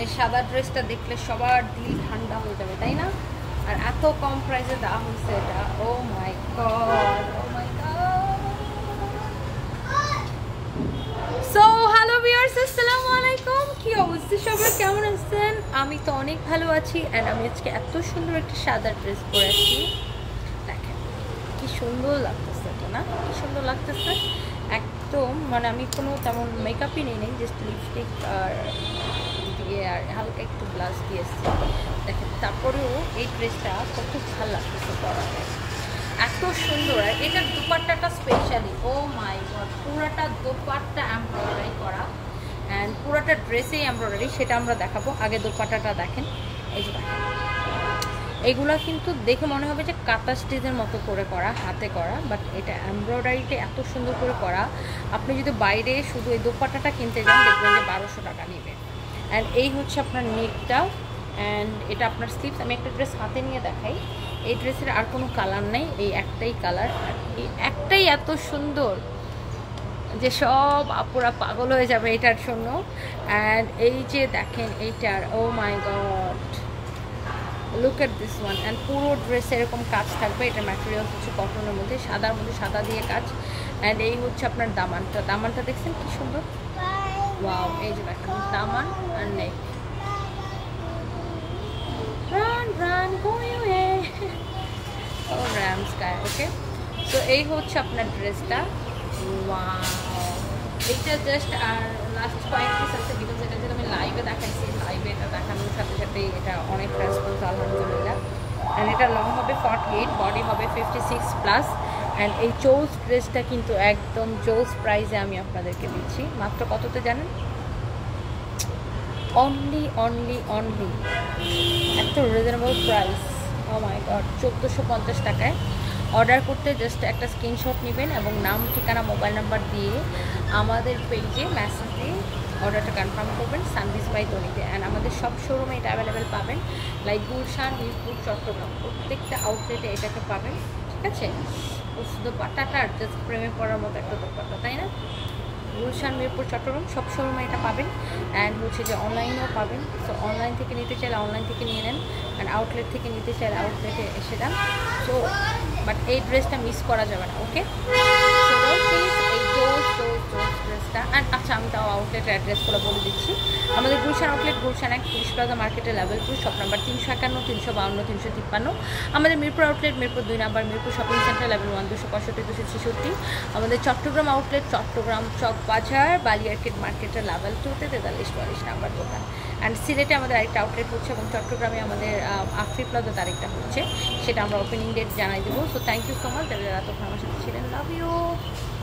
এই সাদা ড্রেসটা দেখলে সবার দিল ঠান্ডা হয়ে যাবে, তাই না? আর এত কম প্রাইসে দাম হয়েছে এটা। Oh my god, oh my god. So hello viewers, আসসালামু আলাইকুম। কি অবস্থা সবাই, কেমন আছেন? আমি তো অনেক ভালো আছি। এন্ড আমি আজকে এত সুন্দর একটা সাদা ড্রেস পরে আছি, দেখেন কি সুন্দর লাগতেছে এটা, না? কি সুন্দর লাগতেছে একদম। মানে আমি কোনো তেমন মেকআপই নেই নেই, জাস্ট লিপস্টিক আর আর হালকা একটু ব্লাউজ দিয়েছি, দেখেন। তারপরেও এই ড্রেসটা কত ভালো লাগতেছে পরাতে, এত সুন্দর। আর এটার দোপাট্টাটা স্পেশালি, ও মাই গড, পুরাটা দোপাট্টা এমব্রয়ডারি করা। অ্যান্ড পুরাটা ড্রেসেই এমব্রয়ডারি, সেটা আমরা দেখাবো। আগে দোপাট্টাটা দেখেন, এই যে দেখেন। এগুলা কিন্তু দেখে মনে হবে যে কাঁথা স্টিচের মতো করে করা, হাতে করা, বাট এটা এমব্রয়ডারিটা এত সুন্দর করে করা। আপনি যদি বাইরে শুধু এই দোপাট্টাটা কিনতে যান, দেখবেন যে 1200 টাকা নেবে। অ্যান্ড এই হচ্ছে আপনার নেকটা, অ্যান্ড এটা আপনার স্লিভস। আমি একটা ড্রেস হাতে নিয়ে দেখাই। এই ড্রেসের আর কোনো কালার নেই, এই একটাই কালার। আর এই একটাই এত সুন্দর যে সব আপুরা পাগল হয়ে যাবে এটার জন্য। অ্যান্ড এই যে দেখেন এইটার, oh my god, look at this one. And পুরো ড্রেস এরকম কাজ থাকবে। এটার ম্যাটেরিয়াল হচ্ছে কটনের মধ্যে, সাদার মধ্যে, সাদা দিয়ে কাজ। অ্যান্ড এই হচ্ছে আপনার দামানটা। দামানটা দেখছেন কি সুন্দর, ওয়াও। এই যে দেখেন দামান আর নেক, রান রান গোয়ে ও রামস গায়, ওকে। তো এই হচ্ছে আপনার ড্রেসটা, ওয়াও। এইটা জাস্ট আর লাস্ট পয়েন্ট আছে, বিকজ এটা যেটা আমি লাইভে দেখাইছি, লাইভে এটা দেখানোর সাথে সাথে এটা অনেক রেসপন্স আলহামদুলিল্লাহ। অ্যান্ড এটা লং হবে 48, বডি হবে 56+। অ্যান্ড এই চৌস ড্রেসটা কিন্তু একদম চৌস প্রাইসে আমি আপনাদেরকে দিচ্ছি, মাত্র কততে জানেন? অনলি এত reasonable price, oh my god, 1450 টাকায়। অর্ডার করতে জাস্ট একটা স্ক্রিনশট নেবেন এবং নাম, ঠিকানা, মোবাইল নাম্বার দিয়ে আমাদের পেজে মেসেজ দিয়ে অর্ডারটা কনফার্ম করবেন সানভিস বাই তনিতে। অ্যান্ড আমাদের সব শোরুমে এটা অ্যাভেলেবেল পাবেন, লাইক গুলশান, মিরপুর, চট্টগ্রাম, প্রত্যেকটা আউটলেটে এটাকে পাবেন, ঠিক আছে? দোপাট্টাটার জাস্ট প্রেমে পড়ার মতো একটা দোপাট্টা, তাই না? গুলশান, মিরপুর, চট্টগ্রাম সব শোরুমে এটা পাবেন। অ্যান্ড হচ্ছে যে অনলাইনেও পাবেন, সো অনলাইন থেকে নিতে চাইলে অনলাইন থেকে নিয়ে নেন, অ্যান্ড আউটলেট থেকে নিতে চাইলে আউটলেটে এসে দেন। সো বাট এই ড্রেসটা মিস করা যাবে না, ওকে? ড্রেসটা অ্যান্ড আচ্ছা, আমি তাও আউটলেটের অ্যাড্রেসগুলো বলে দিচ্ছি। আমাদের Gulshan outlet Gulshan 1, police plaza মার্কেটের লেভেল 2, শপ নাম্বার 351, 352, 353। আমাদের Mirpur outlet Mirpur 2 number, Mirpur shopping centre level 1, 265, 266। আমাদের চট্টগ্রাম আউটলেট চট্টগ্রাম চক বাজার বালিয়ারকেট মার্কেটের লেভেল 2-তে 43-42 নাম্বার দোকান। অ্যান্ড সিলেটে আমাদের আরেকটা আউটলেট হচ্ছে এবং চট্টগ্রামে আমাদের আফ্রি প্লাজা তারিখটা হচ্ছে, সেটা আমরা ওপেনিং ডেট জানাই দেবো। So thank you so much যারা এতক্ষণ আমার সাথে ছিলেন, লাভ ইউ।